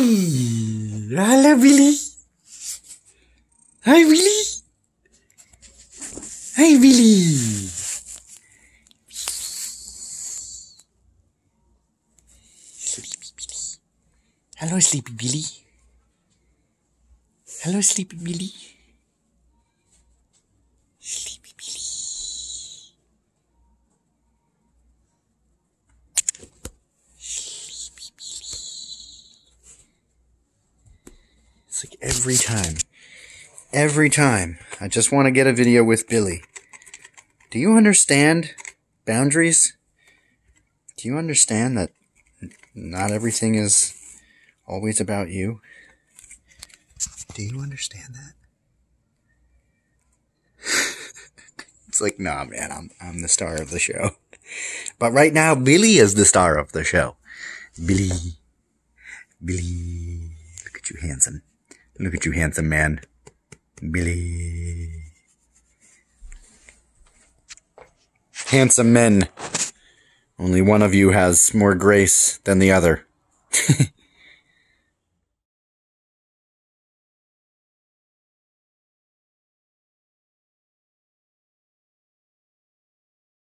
Hey! Hello, Billy! Hi, Billy! Hey, Billy! Sleepy Billy. Hello, Sleepy Billy. Hello, Sleepy Billy. Sleepy Billy. Sleepy Billy. It's like every time, I just want to get a video with Billy. Do you understand boundaries? Do you understand that not everything is always about you? Do you understand that? It's like, nah, man, I'm the star of the show. But right now, Billy is the star of the show. Billy. Billy. Look at you, handsome. Look at you, handsome man. Billy. Handsome men. Only one of you has more grace than the other.